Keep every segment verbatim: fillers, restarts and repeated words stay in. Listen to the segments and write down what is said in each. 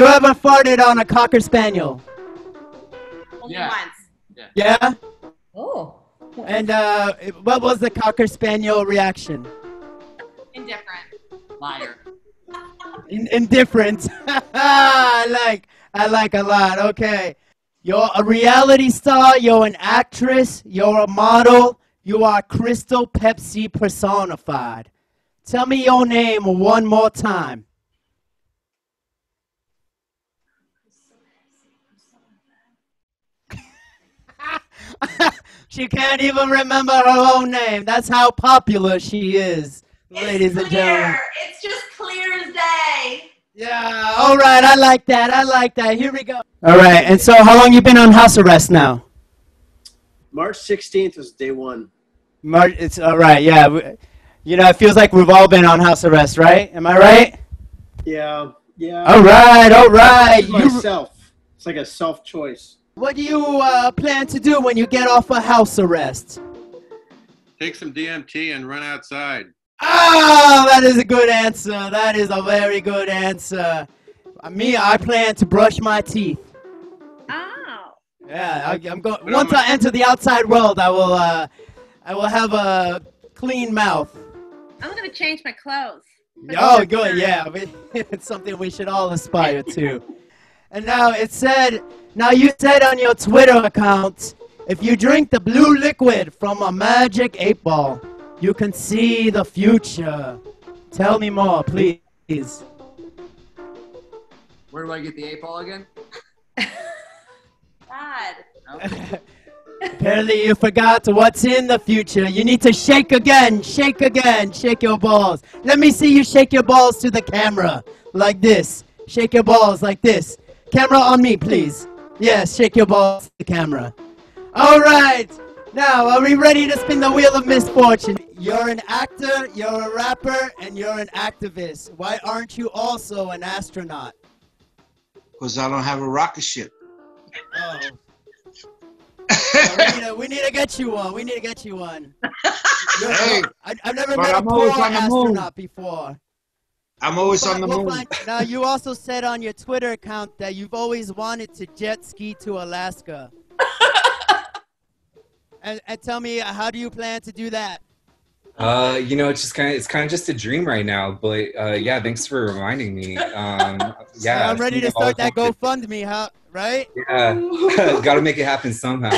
you ever farted on a cocker spaniel? Only yeah. once. Yeah. yeah? Oh. And uh, what was the cocker spaniel reaction? Indifferent. Liar. In indifferent. I like. I like a lot. Okay. You're a reality star. You're an actress. You're a model. You are Crystal Pepsi personified. Tell me your name one more time. She can't even remember her own name. That's how popular she is, it's ladies clear. and gentlemen. It's just clear as day. Yeah, all right, I like that, I like that. Here we go. All right, and so how long you been on house arrest now? March sixteenth was day one. March, it's all right, yeah. You know, it feels like we've all been on house arrest, right? Am I right? Yeah, yeah. All right, all right. Myself. It's like a self-choice. What do you uh, plan to do when you get off of house arrest? Take some D M T and run outside. Oh, that is a good answer. That is a very good answer. Uh, me, I plan to brush my teeth. Oh. Yeah, I, I'm going. Once I enter the outside world, I will. Uh, I will have a clean mouth. I'm gonna change my clothes. Oh, good. Yeah, I mean, it's something we should all aspire to. And now it said. Now you said on your Twitter account, if you drink the blue liquid from a Magic eight ball, you can see the future. Tell me more, please. Where do I get the eight ball again? God. Okay. Apparently you forgot what's in the future. You need to shake again, shake again, shake your balls. Let me see you shake your balls to the camera, like this. Shake your balls like this. Camera on me, please. Yes, shake your balls to the camera. All right, now are we ready to spin the Wheel of Misfortune? You're an actor, you're a rapper, and you're an activist. Why aren't you also an astronaut? Because I don't have a rocket ship. Oh. So we, need to, we need to get you one. We need to get you one. You're, hey, I, I've never met I'm a poor astronaut before. I'm always we'll find, on the moon. We'll find, now, you also said on your Twitter account that you've always wanted to jet ski to Alaska. and, and tell me, how do you plan to do that? Uh, you know, it's just kind of it's kind of just a dream right now. But uh, yeah, thanks for reminding me. Um, yeah, so I'm ready to start that GoFundMe, huh? Right? Yeah, got to make it happen somehow.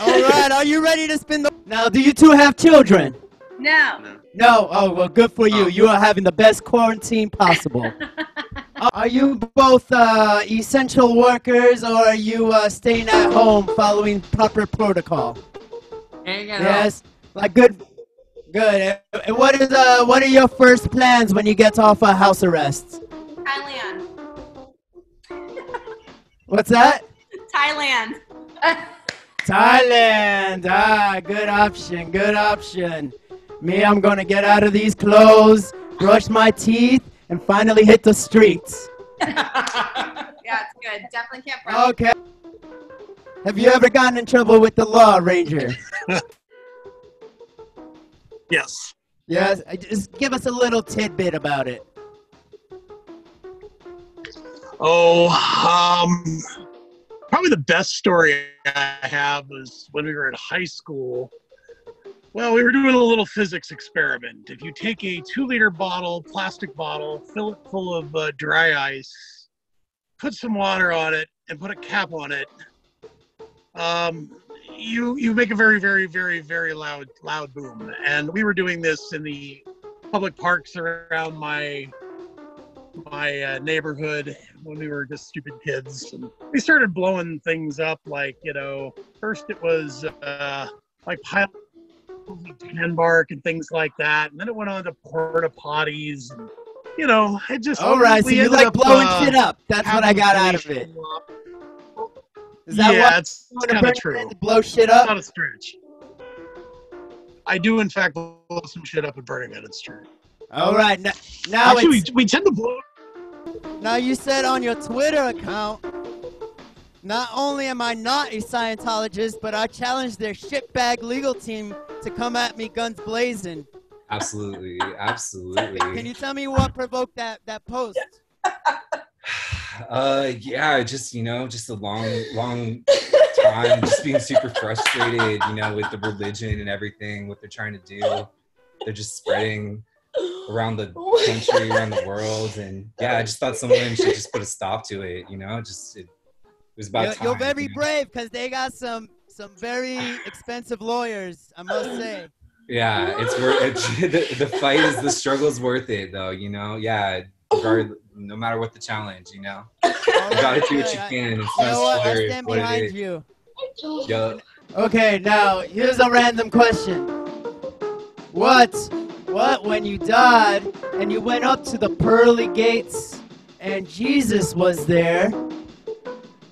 All right, are you ready to spin the? Now, do you two have children? No. no. No? Oh, well, good for you. You are having the best quarantine possible. Are you both uh, essential workers, or are you uh, staying at home following proper protocol? Yes. Like, good. Good. And what, is, uh, what are your first plans when you get off of house arrest? Thailand. What's that? Thailand. Thailand. Ah, good option. Good option. Me, I'm going to get out of these clothes, brush my teeth, and finally hit the streets. Yeah, it's good. Definitely can't brush. Okay. Have you ever gotten in trouble with the law, Ranger? Yes. Yes? Just give us a little tidbit about it. Oh, um, probably the best story I have was when we were in high school. Well, we were doing a little physics experiment. If you take a two-liter bottle, plastic bottle, fill it full of uh, dry ice, put some water on it, and put a cap on it, um, you you make a very, very, very, very loud loud boom. And we were doing this in the public parks around my my uh, neighborhood when we were just stupid kids. And we started blowing things up, like, you know, first it was uh, like pile. Handbark and things like that, and then it went on to porta potties. And, you know, it just all right. So you like up, blowing uh, shit up? That's what I got out of it. Is that yeah, it's kind of true. Blow shit up? It's not a stretch. I do, in fact, blow some shit up and burn it. It's true. All right, now, now actually, it's, we, we tend to blow. Now you said on your Twitter account. Not only am I not a Scientologist, but I challenge their shitbag legal team to come at me guns blazing. Absolutely, absolutely. Can you tell me what provoked that, that post? Uh, yeah, just, you know, just a long, long time just being super frustrated, you know, with the religion and everything, what they're trying to do. They're just spreading around the country, around the world. And yeah, I just thought someone should just put a stop to it, you know, just, it, it was about you're, time. You're very you know? brave, because they got some, some very expensive lawyers, I must say. Yeah, it's worth it. The, the fight is, the struggle's worth it, though, you know? Yeah, regardless, no matter what the challenge, you know? You gotta do what you can. It's you know what? I stand behind you. Yo. Okay, now, here's a random question. What, what, when you died, and you went up to the pearly gates, and Jesus was there,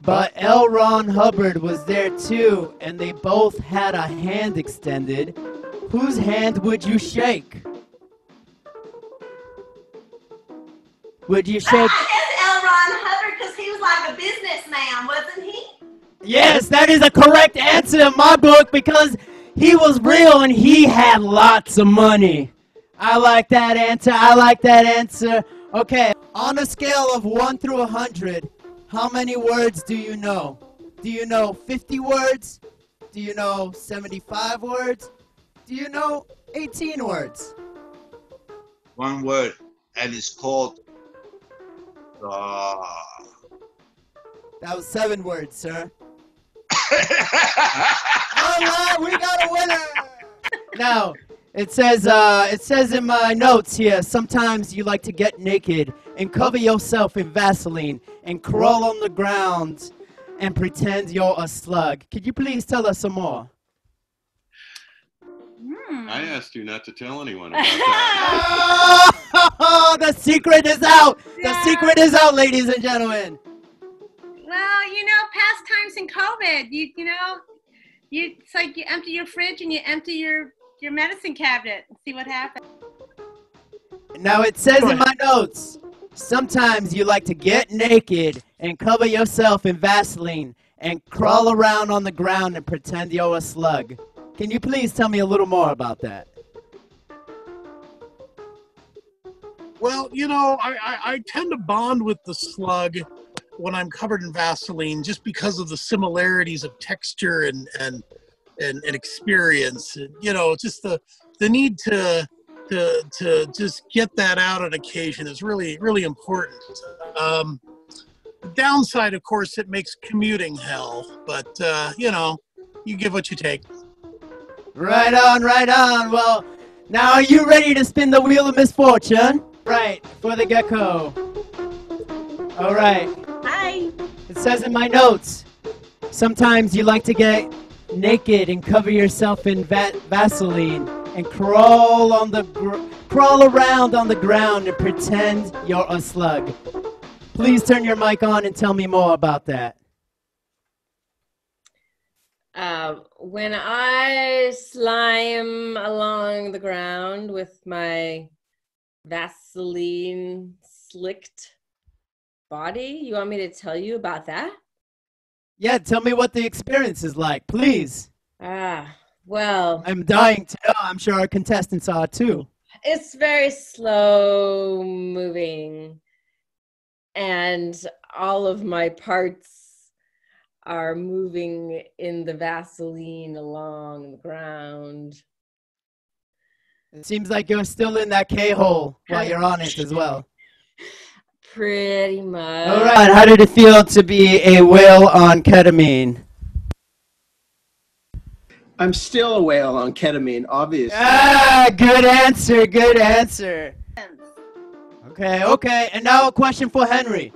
but L. Ron Hubbard was there too, and they both had a hand extended, whose hand would you shake? Would you shake? I guess L. Ron Hubbard, because he was like a businessman, wasn't he? Yes, that is a correct answer in my book, because he was real and he had lots of money. I like that answer. I like that answer. Okay, on a scale of one through one hundred, how many words do you know? Do you know fifty words? Do you know seventy-five words? Do you know eighteen words? One word, and it's called... Uh... That was seven words, sir. Alright, we got a winner! Now, it says, uh, it says in my notes here, sometimes you like to get naked and cover yourself in Vaseline and crawl on the ground and pretend you're a slug. Could you please tell us some more? I asked you not to tell anyone about that. Oh, the secret is out. Yeah. The secret is out, ladies and gentlemen. Well, you know, past times in COVID, you you know, you it's like you empty your fridge and you empty your your medicine cabinet and see what happens. Now it says in my notes, sometimes you like to get naked and cover yourself in Vaseline and crawl around on the ground and pretend you're a slug. Can you please tell me a little more about that? Well, you know, I, I, I tend to bond with the slug when I'm covered in Vaseline just because of the similarities of texture and and, and, and experience. And, you know, just the, the need to, to, to just get that out on occasion is really, really important. Um, the downside, of course, it makes commuting hell, but, uh, you know, you give what you take. Right on, right on. Well, now are you ready to spin the Wheel of Misfortune? Right, for the gecko. All right. Hi. It says in my notes, sometimes you like to get naked and cover yourself in va Vaseline and crawl on the gr crawl around on the ground and pretend you're a slug. Please turn your mic on and tell me more about that. Uh, when I slime along the ground with my Vaseline slicked body, you want me to tell you about that? Yeah, tell me what the experience is like, please. Ah, well. I'm dying to know. I'm sure our contestants are too. It's very slow moving, and all of my parts are moving in the Vaseline along the ground. It seems like you're still in that K-hole while you're on it as well. Pretty much. All right, how did it feel to be a whale on ketamine? I'm still a whale on ketamine, obviously. Ah, good answer, good answer. Okay, okay, and now a question for Henry.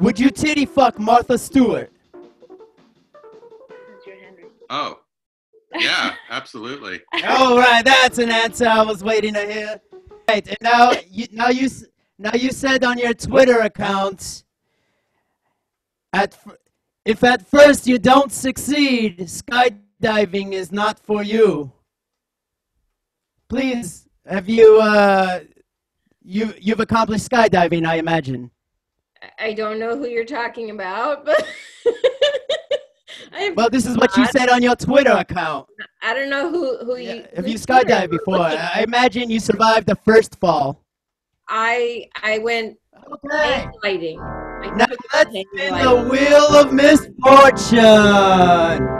Would you titty fuck Martha Stewart? Oh, yeah, absolutely. All right, that's an answer I was waiting to hear. Right, and now you, now you, now you said on your Twitter account, at, if at first you don't succeed, skydiving is not for you. Please, have you, uh, you, you've accomplished skydiving, I imagine. I don't know who you're talking about, but... Well, this is what you said on your Twitter account. I don't know who, who yeah, you... Have you skydived before? I imagine you survived the first fall. I I went Okay. Lighting. Now let's spin the Wheel of Misfortune.